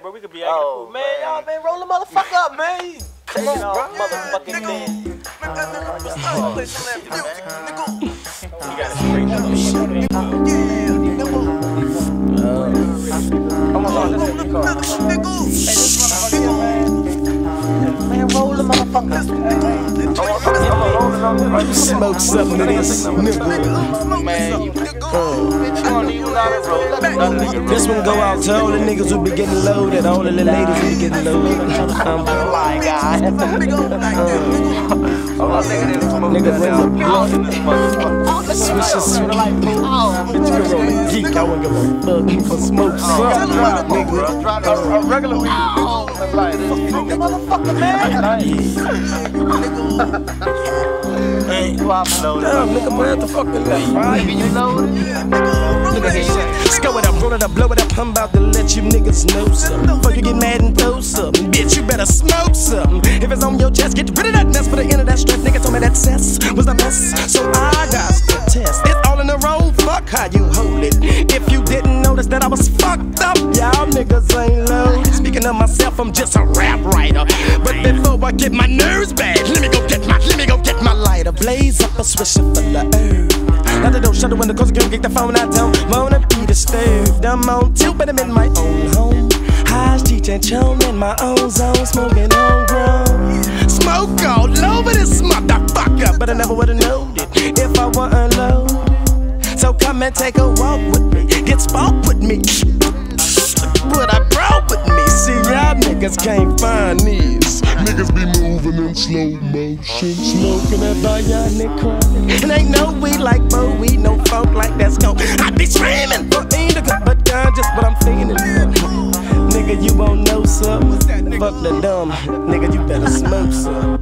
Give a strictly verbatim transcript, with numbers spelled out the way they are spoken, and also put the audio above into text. that, bro. We could be acting oh, cool. Man, man. Y'all been roll the motherfucker up, man. Come on, bro. Motherfucking man. You gotta straighten up the come on, let's get the car. Man, roll the motherfucker. Smoke something in this nigga. Man, you this one go out to all the niggas who be getting loaded, all the little ladies who be getting loaded. Oh my god. Niggas in the blood. Swish and swish. Bitch, you're a geek. I wouldn't give a fuck. You can smoke something, nigga. A regular weed. Motherfucker, man. Hey, you are loaded. Damn, nigga, motherfucker, nigga. You loaded? Look at that shit. Scow it up, roll it up, blow it up. I'm about to let you niggas know something. Before you get mad and throw something, bitch, you better smoke something. If it's on your chest, get rid of that mess. For the end of that stress, nigga told me that cess was the best. So I got to test. It's all in the road, fuck how you hold it. If you didn't notice that I was fucked up, y'all niggas ain't loaded. Speaking of myself, I'm just a rap writer. But before I get my nerves back, let me go get my, let me go get my lighter. Blaze up a swisher full of herb. Now they don't shut it when the coast girl get the phone. I don't wanna be disturbed. I'm on tilt, but I'm in my own home. Highs, Cheech and Chong in my own zone, smoking homegrown. Smoke all over this motherfucker, but I never would've known it if I weren't alone. So come and take a walk with me, get sparked with me. What I brought with me, see y'all niggas can't find these. Niggas be moving in slow motion, smoking a bionic chronic. And ain't no weed like Bo weed, no folk like that's go. I be screaming for indica, but God, just what I'm feeling. Nigga, you won't know something. Fuck the dumb, nigga, you better smoke some.